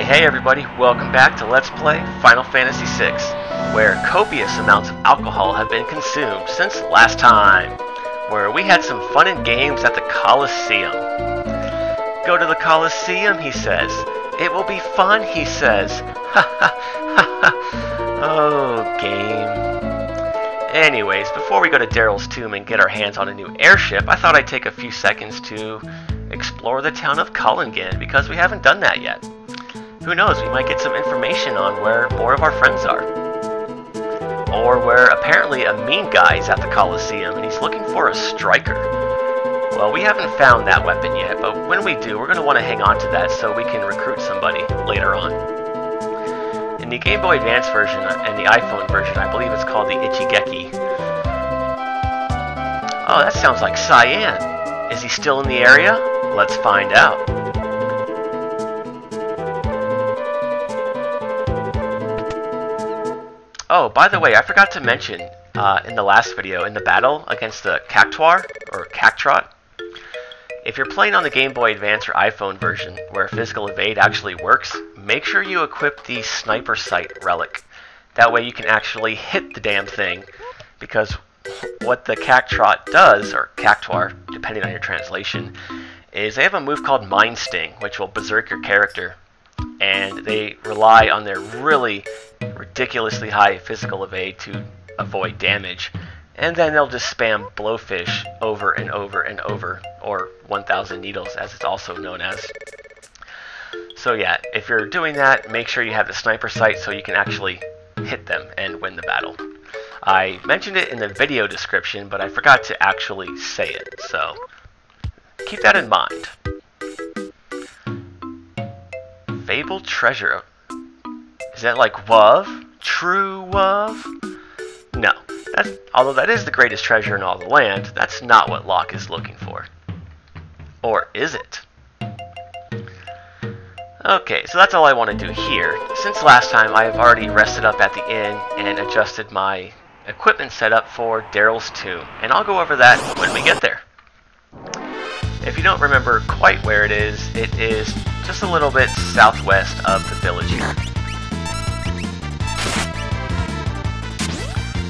Hey everybody, welcome back to Let's Play Final Fantasy VI, where copious amounts of alcohol have been consumed since last time, where we had some fun and games at the Coliseum. Go to the Coliseum, he says. It will be fun, he says. Ha ha ha. Oh, game. Anyways, before we go to Daryl's Tomb and get our hands on a new airship, I thought I'd take a few seconds to explore the town of Colingen, because we haven't done that yet. Who knows, we might get some information on where more of our friends are. Or where apparently a mean guy's at the Coliseum and he's looking for a striker. Well, we haven't found that weapon yet, but when we do, we're going to want to hang on to that so we can recruit somebody later on. In the Game Boy Advance version and the iPhone version, I believe it's called the Ichigeki. Oh, that sounds like Cyan. Is he still in the area? Let's find out. Oh, by the way, I forgot to mention in the last video, in the battle against the Cactuar, or Cactrot, if you're playing on the Game Boy Advance or iPhone version where physical evade actually works, make sure you equip the sniper sight relic. That way you can actually hit the damn thing, because what the Cactrot does, or Cactuar, depending on your translation, is they have a move called Mind Sting, which will berserk your character, and they rely on their really ridiculously high physical evade to avoid damage, and then they'll just spam blowfish over and over and over, or 1000 needles as it's also known as. So yeah, if you're doing that, make sure you have the sniper sight so you can actually hit them and win the battle. I mentioned it in the video description, but I forgot to actually say it, so keep that in mind. Fable Treasure. Is that like Wuv? True Wuv? No. Although that is the greatest treasure in all the land, that's not what Locke is looking for. Or is it? Okay, so that's all I want to do here. Since last time, I have already rested up at the inn and adjusted my equipment setup for Daryl's Tomb, and I'll go over that when we get there. If you don't remember quite where it is just a little bit southwest of the village here.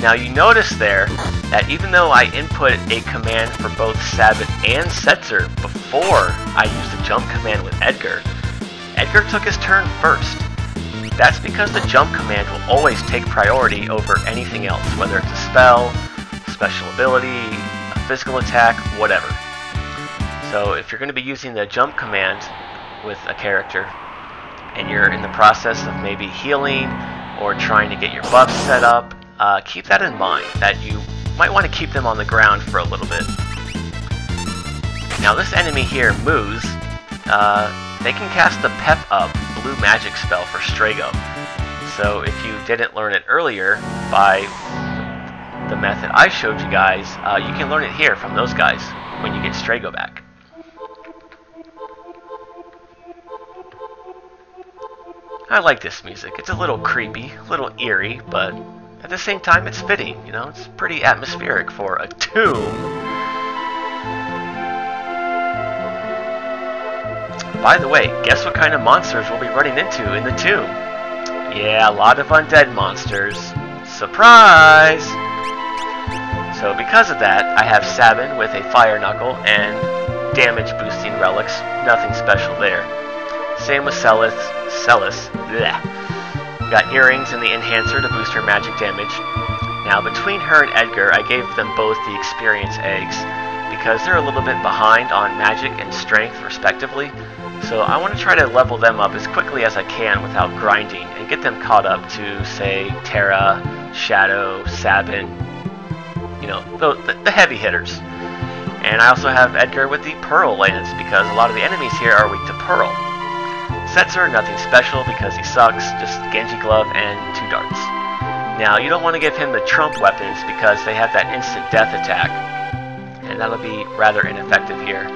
Now you notice there that even though I input a command for both Sabbath and Setzer before I used the jump command with Edgar, Edgar took his turn first. That's because the jump command will always take priority over anything else, whether it's a spell, special ability, a physical attack, whatever. So if you're going to be using the jump command with a character, and you're in the process of maybe healing or trying to get your buffs set up, keep that in mind, that you might want to keep them on the ground for a little bit. Now this enemy here, Moose, they can cast the Pep Up blue magic spell for Strago. So if you didn't learn it earlier by the method I showed you guys, you can learn it here from those guys when you get Strago back. I like this music. It's a little creepy, a little eerie, but at the same time, it's fitting, you know? It's pretty atmospheric for a tomb. By the way, guess what kind of monsters we'll be running into in the tomb? Yeah, a lot of undead monsters. Surprise! So because of that, I have Sabin with a fire knuckle and damage boosting relics. Nothing special there. Same with Celes. Blech. Got earrings and the enhancer to boost her magic damage. Now between her and Edgar, I gave them both the experience eggs because they're a little bit behind on magic and strength respectively, so I want to try to level them up as quickly as I can without grinding and get them caught up to, say, Terra, Shadow, Sabin, you know, the heavy hitters. And I also have Edgar with the Pearl Lance because a lot of the enemies here are weak to Pearl. Setzer, nothing special because he sucks, just Genji Glove and 2 darts. Now, you don't want to give him the trump weapons because they have that instant death attack, and that'll be rather ineffective here.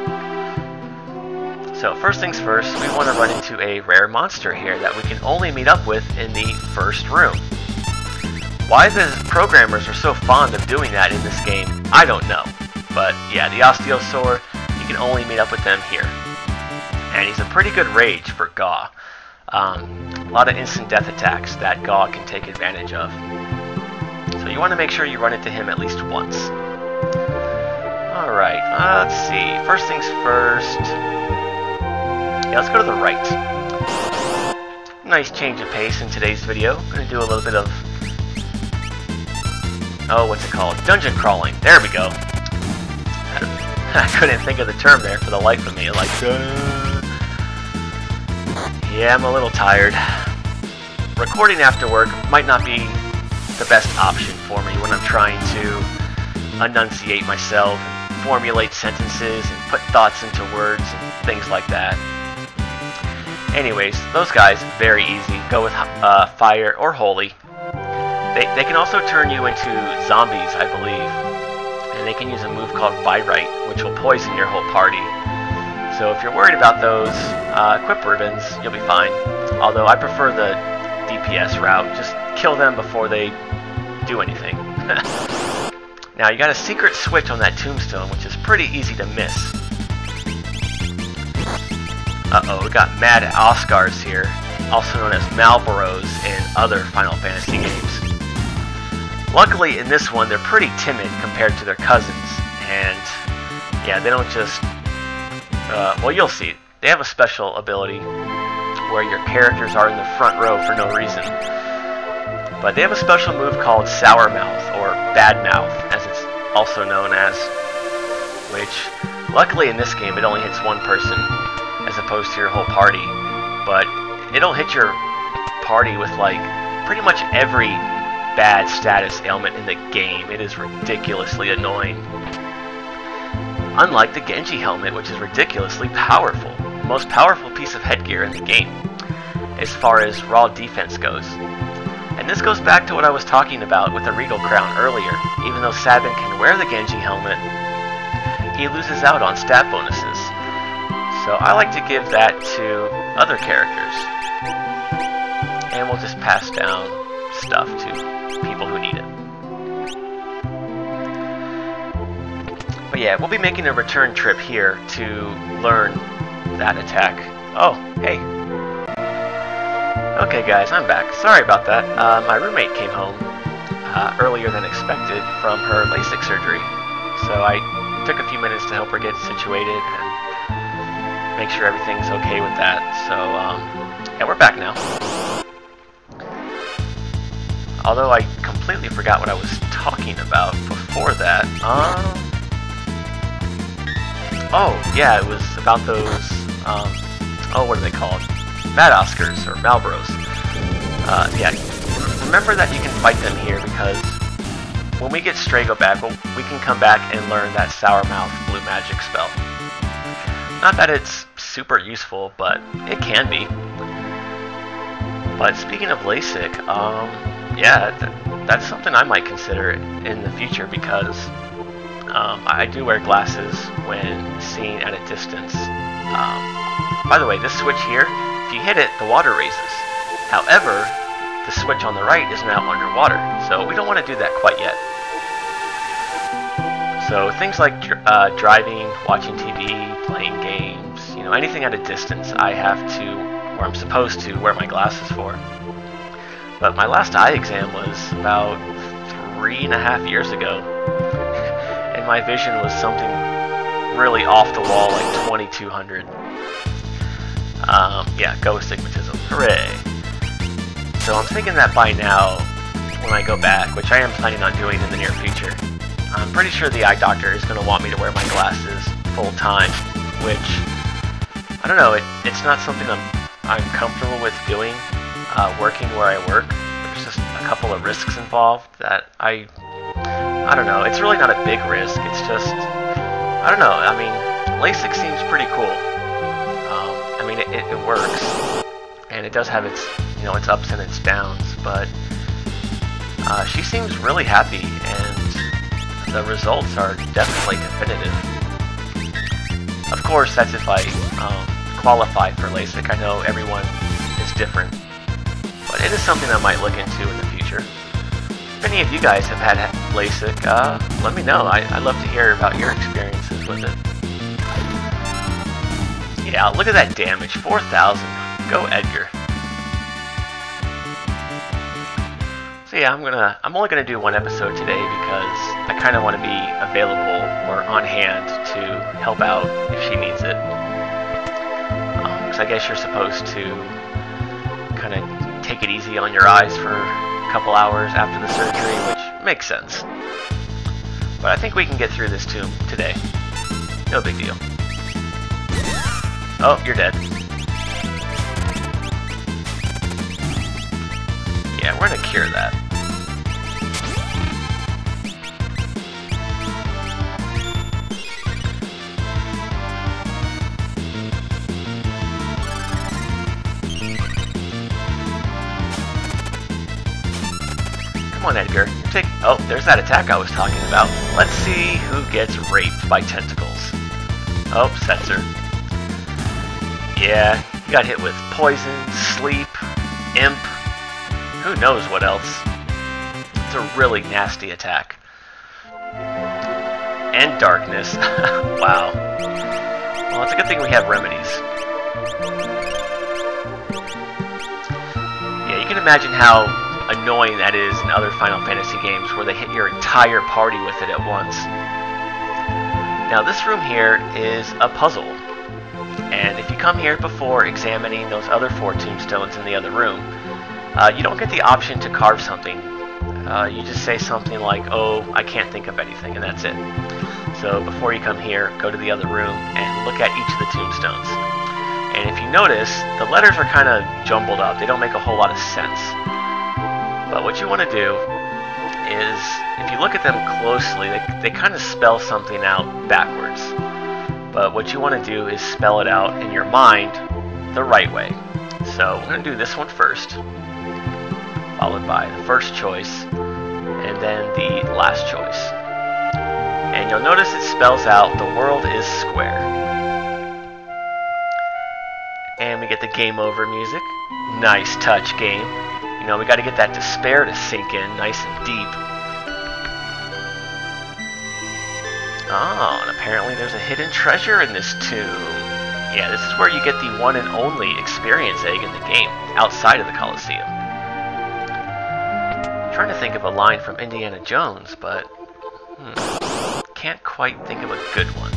So, first things first, we want to run into a rare monster here that we can only meet up with in the first room. Why the programmers are so fond of doing that in this game, I don't know. But, yeah, the Osteosaur, you can only meet up with them here. And he's a pretty good rage for Gau. A lot of instant death attacks that Gau can take advantage of. So you want to make sure you run into him at least once. Alright, let's see. First things first. Yeah, let's go to the right. Nice change of pace in today's video. I'm going to do a little bit of... oh, what's it called? Dungeon crawling. There we go. I couldn't think of the term there for the life of me. Like, yeah, I'm a little tired. Recording after work might not be the best option for me when I'm trying to enunciate myself, formulate sentences, and put thoughts into words and things like that. Anyways, those guys, very easy. Go with fire or holy. They can also turn you into zombies, I believe. And they can use a move called Virite, which will poison your whole party. So if you're worried about those equip ribbons, you'll be fine. Although I prefer the DPS route. Just kill them before they do anything. Now you got a secret switch on that tombstone, which is pretty easy to miss. We got Mad Oscars here, also known as Malboros in other Final Fantasy games. Luckily in this one, they're pretty timid compared to their cousins, and yeah, they don't just... well, you'll see. They have a special ability where your characters are in the front row for no reason. But they have a special move called Sour Mouth, or Bad Mouth, as it's also known as, which, luckily in this game, it only hits one person, as opposed to your whole party. But it'll hit your party with, like, pretty much every bad status ailment in the game. It is ridiculously annoying. Unlike the Genji helmet, which is ridiculously powerful. The most powerful piece of headgear in the game, as far as raw defense goes. And this goes back to what I was talking about with the Regal Crown earlier. Even though Sabin can wear the Genji helmet, he loses out on stat bonuses. So I like to give that to other characters. And we'll just pass down stuff to people who need it. But yeah, we'll be making a return trip here to learn that attack. Oh, hey. Okay guys, I'm back. Sorry about that. My roommate came home earlier than expected from her LASIK surgery. So I took a few minutes to help her get situated and make sure everything's okay with that. So, yeah, we're back now. Although I completely forgot what I was talking about before that. Oh, yeah, it was about those, what are they called? Mad Oscars, or Malboros. Yeah, remember that you can fight them here, because when we get Strago back, we can come back and learn that Sour Mouth blue magic spell. Not that it's super useful, but it can be. But speaking of LASIK, yeah, that's something I might consider in the future, because... I do wear glasses when seen at a distance. By the way, this switch here, if you hit it, the water raises. However, the switch on the right is now underwater, so we don't want to do that quite yet. So things like driving, watching TV, playing games, you know, anything at a distance, I have to, or I'm supposed to, wear my glasses for. But my last eye exam was about 3.5 years ago. My vision was something really off the wall, like 2200. Yeah, go astigmatism. Hooray! So I'm thinking that by now, when I go back, which I am planning on doing in the near future, I'm pretty sure the eye doctor is going to want me to wear my glasses full time, which, I don't know, it's not something I'm comfortable with doing, working where I work. There's just a couple of risks involved that I don't know, it's really not a big risk, it's just, I don't know, I mean, LASIK seems pretty cool. I mean, it works, and it does have its, you know, its ups and its downs, but she seems really happy, and the results are definitely definitive. Of course, that's if I qualify for LASIK. I know everyone is different, but it is something I might look into in the future. If any of you guys have had LASIK, let me know. I'd love to hear about your experiences with it. Yeah, look at that damage, 4,000. Go Edgar. So yeah, I'm only gonna do one episode today because I kind of want to be available or on hand to help out if she needs it. Because I guess you're supposed to kind of take it easy on your eyes for a couple hours after the surgery, which makes sense. But I think we can get through this tomb today. No big deal. Oh, you're dead. Yeah, we're gonna cure that. Come on, Edgar. Take... Oh, there's that attack I was talking about. Let's see who gets raped by tentacles. Oh, Setzer. Yeah, got hit with poison, sleep, imp, who knows what else. It's a really nasty attack. And darkness. Wow. Well, it's a good thing we have remedies. Yeah, you can imagine how annoying that is in other Final Fantasy games where they hit your entire party with it at once. Now, this room here is a puzzle. And if you come here before examining those other 4 tombstones in the other room, you don't get the option to carve something. You just say something like, oh, I can't think of anything, and that's it. So before you come here, go to the other room and look at each of the tombstones. And if you notice, the letters are kind of jumbled up. They don't make a whole lot of sense. But what you want to do is, if you look at them closely, they kind of spell something out backwards. But what you want to do is spell it out in your mind the right way. So we're going to do this one first, followed by the first choice, and then the last choice. And you'll notice it spells out the world is square. And we get the game over music. Nice touch, game. You know, we got to get that despair to sink in nice and deep. Oh, and apparently there's a hidden treasure in this tomb. Yeah, this is where you get the one and only experience egg in the game, outside of the Coliseum. Trying to think of a line from Indiana Jones, but can't quite think of a good one.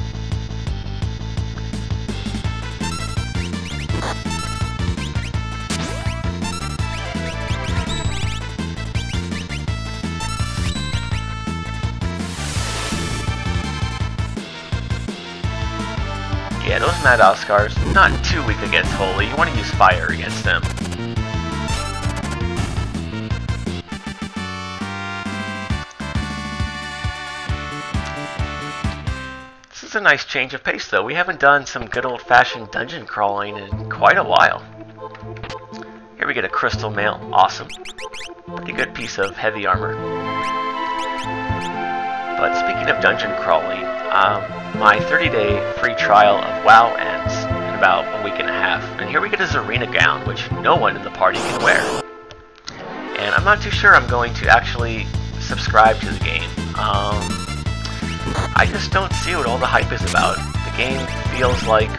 Yeah, those Mad Oscars, not too weak against Holy. You want to use fire against them. A nice change of pace though. We haven't done some good old-fashioned dungeon crawling in quite a while. Here we get a crystal mail. Awesome. Pretty good piece of heavy armor. But speaking of dungeon crawling, my 30-day free trial of WoW ends in about a week and a half. And here we get a Zarina gown, which no one in the party can wear. And I'm not too sure I'm going to actually subscribe to the game. I just don't see what all the hype is about. The game feels like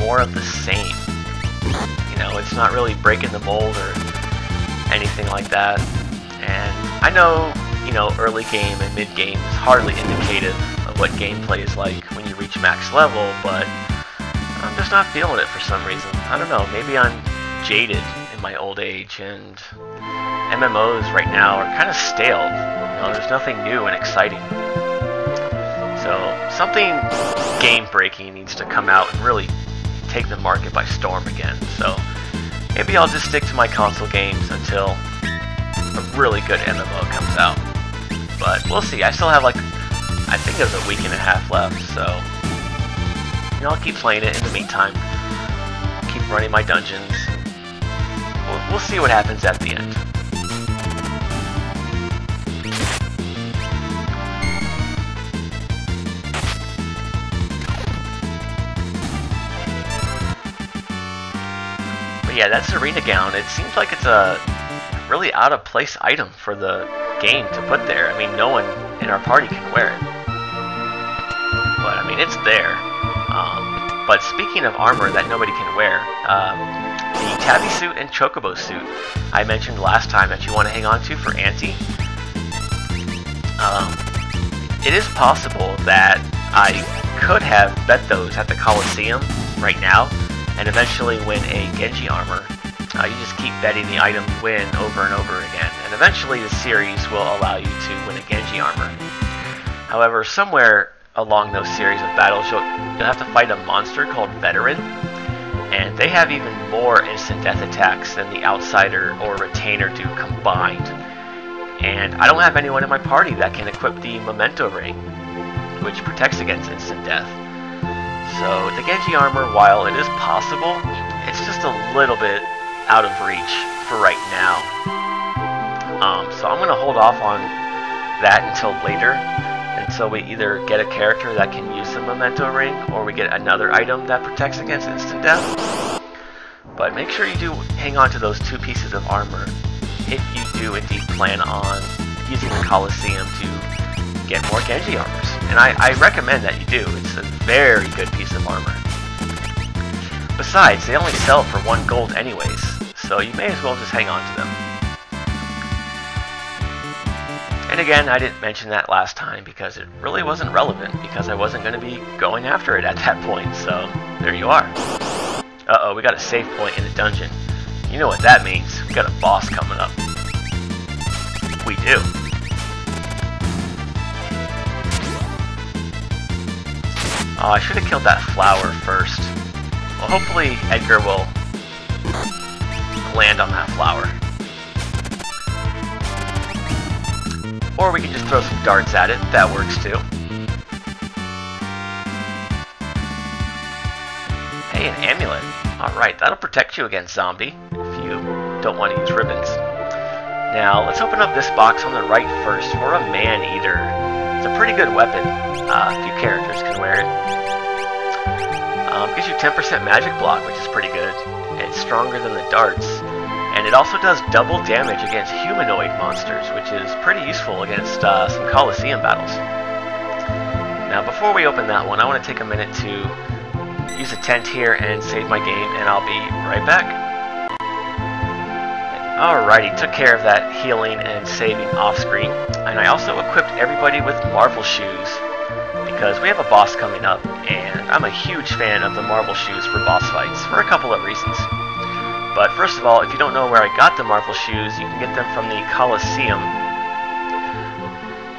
more of the same. You know, it's not really breaking the mold or anything like that. And I know, you know, early game and mid game is hardly indicative of what gameplay is like when you reach max level, but I'm just not feeling it for some reason. I don't know, maybe I'm jaded in my old age, and MMOs right now are kind of stale. You know, there's nothing new and exciting. So, something game-breaking needs to come out and really take the market by storm again. So, maybe I'll just stick to my console games until a really good MMO comes out. But, we'll see. I still have, like, I think there's a week and a half left, so... You know, I'll keep playing it in the meantime. Keep running my dungeons. We'll see what happens at the end. Yeah, that Zarina gown, it seems like it's a really out-of-place item for the game to put there. I mean, no one in our party can wear it. But, I mean, it's there. But speaking of armor that nobody can wear, the Tabby suit and Chocobo suit I mentioned last time that you want to hang on to for Auntie. It is possible that I could have bet those at the Coliseum right now and eventually win a Genji armor. You just keep betting the item win over and over again, and eventually the series will allow you to win a Genji armor. However, somewhere along those series of battles, you'll have to fight a monster called Veteran, and they have even more instant death attacks than the Outsider or Retainer do combined. And I don't have anyone in my party that can equip the Memento Ring, which protects against instant death. So the Genji armor, while it is possible, it's just a little bit out of reach for right now. So I'm going to hold off on that until later, until we either get a character that can use the Memento Ring, or we get another item that protects against instant death. But make sure you do hang on to those two pieces of armor if you do indeed plan on using the Coliseum to get more Genji armors. And I recommend that you do. It's a very good piece of armor. Besides, they only sell for 1 gold anyways, so you may as well just hang on to them. And again, I didn't mention that last time because it really wasn't relevant, because I wasn't going to be going after it at that point, so there you are. Uh-oh, we got a save point in the dungeon. You know what that means. We got a boss coming up. We do. Oh, I should have killed that flower first. Well, hopefully Edgar will land on that flower. Or we can just throw some darts at it, that works too. Hey, an amulet. Alright, that'll protect you against zombie, if you don't want to use ribbons. Now, let's open up this box on the right first for a man-eater. It's a pretty good weapon. A few characters can wear it. Gives you 10% magic block, which is pretty good. It's stronger than the darts. And it also does double damage against humanoid monsters, which is pretty useful against some Coliseum battles. Now, before we open that one, I want to take a minute to use a tent here and save my game, and I'll be right back. Alrighty, took care of that healing and saving off screen. And I also equipped everybody with Marvel shoes, because we have a boss coming up, and I'm a huge fan of the Marvel shoes for boss fights, for a couple of reasons. But first of all, if you don't know where I got the Marvel shoes, you can get them from the Coliseum.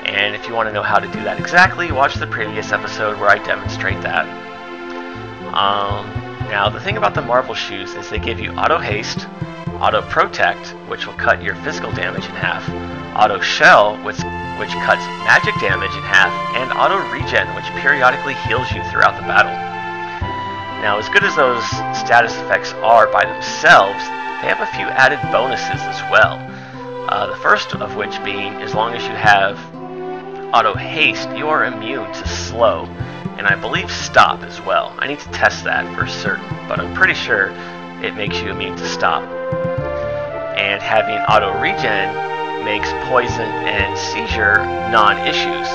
And if you want to know how to do that exactly, watch the previous episode where I demonstrate that. Now, the thing about the Marvel shoes is they give you Auto-Haste, Auto-Protect, which will cut your physical damage in half, Auto-Shell, which cuts magic damage in half, and Auto-Regen, which periodically heals you throughout the battle. Now, as good as those status effects are by themselves, they have a few added bonuses as well. The first of which being, as long as you have Auto-Haste, you are immune to Slow, and I believe Stop as well. I need to test that for certain, but I'm pretty sure it makes you immune to Stop. And having Auto-Regen makes Poison and Seizure non-issues,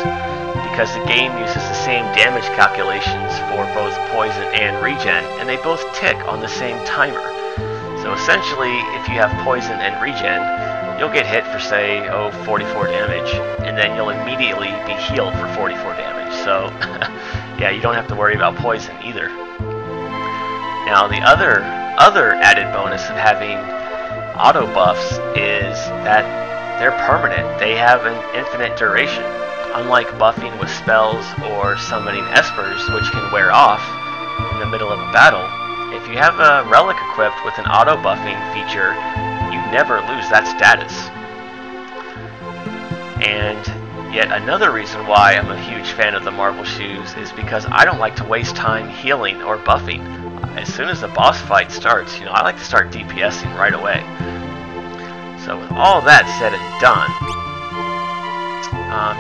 because the game uses the same damage calculations for both poison and regen, and they both tick on the same timer. So essentially, if you have poison and regen, you'll get hit for, say, 44 damage, and then you'll immediately be healed for 44 damage. So, yeah, you don't have to worry about poison either. Now, the other added bonus of having auto buffs is that they're permanent. They have an infinite duration. Unlike buffing with spells or summoning espers, which can wear off in the middle of a battle, if you have a relic equipped with an auto-buffing feature, you never lose that status. And yet another reason why I'm a huge fan of the Marvel shoes is because I don't like to waste time healing or buffing. As soon as the boss fight starts, you know, I like to start DPSing right away. So with all that said and done,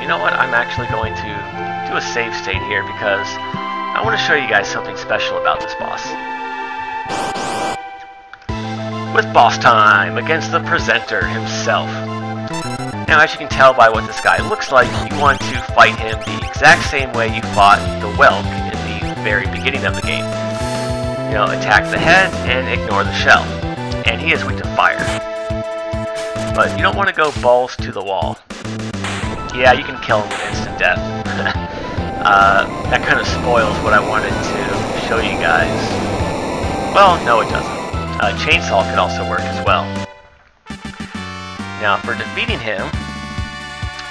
you know what, I'm actually going to do a save state here because I want to show you guys something special about this boss. With boss time against the presenter himself. Now, as you can tell by what this guy looks like, you want to fight him the exact same way you fought the Whelk in the very beginning of the game. You know, attack the head and ignore the shell. and he is weak to fire. But you don't want to go balls to the wall. Yeah, you can kill him with instant death. That kind of spoils what I wanted to show you guys. Well, no it doesn't. Chainsaw could also work as well. Now, for defeating him,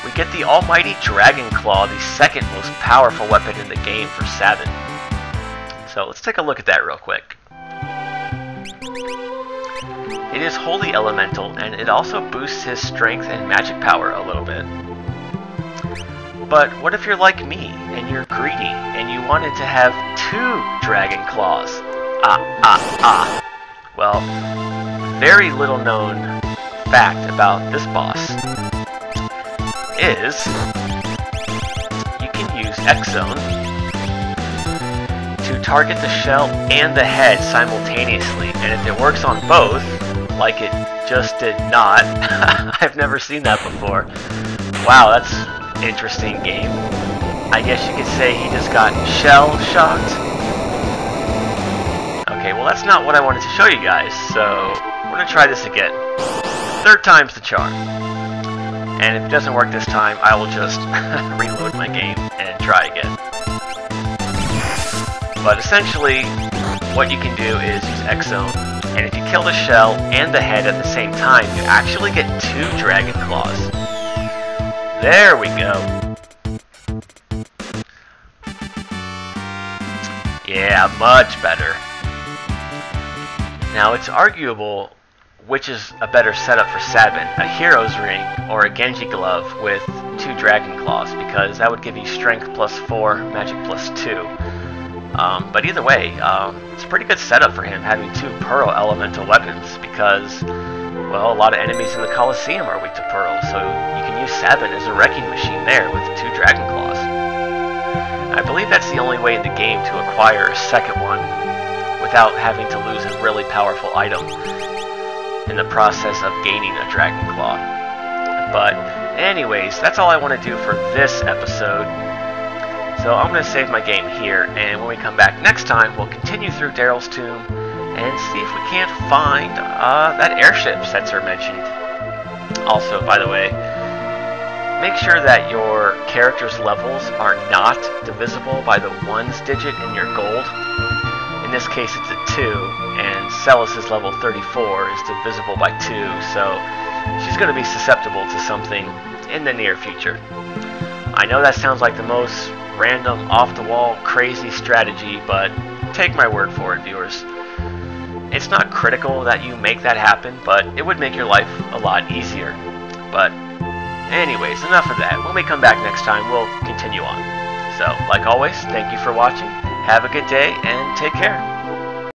we get the almighty Dragon Claw, the second most powerful weapon in the game for Sabin. So let's take a look at that real quick. It is wholly elemental, and it also boosts his strength and magic power a little bit. But what if you're like me, and you're greedy, and you wanted to have 2 Dragon Claws? Well, very little known fact about this boss is you can use X-Zone to target the shell and the head simultaneously, and if it works on both, like it just did not, I've never seen that before. Wow, that's an interesting game. I guess you could say he just got shell-shocked. Okay, well that's not what I wanted to show you guys, so we're going to try this again. Third time's the charm. And if it doesn't work this time, I will just reload my game and try again. But essentially, what you can do is use X-Zone, and if you kill the shell and the head at the same time, you actually get 2 Dragon Claws. There we go. Yeah, much better. Now, it's arguable which is a better setup for Sabin, a Hero's Ring or a Genji Glove with 2 Dragon Claws, because that would give you Strength +4, Magic +2. But either way, it's a pretty good setup for him having 2 Pearl Elemental weapons, because, well, a lot of enemies in the Coliseum are weak to Pearl, so you can use Sabin as a wrecking machine there with 2 Dragon Claws. I believe that's the only way in the game to acquire a second one without having to lose a really powerful item in the process of gaining a Dragon Claw. But anyways, that's all I want to do for this episode. So I'm going to save my game here, and when we come back next time, we'll continue through Daryl's Tomb and see if we can't find that airship Setzer mentioned. Also, by the way, make sure that your character's levels are not divisible by the 1's digit in your gold. In this case, it's a 2, and Celes is level 34, is divisible by 2, so she's going to be susceptible to something in the near future. I know that sounds like the most random, off-the-wall, crazy strategy, but take my word for it, viewers. It's not critical that you make that happen, but it would make your life a lot easier. But anyways, enough of that. When we come back next time, we'll continue on. So, like always, thank you for watching. Have a good day, and take care.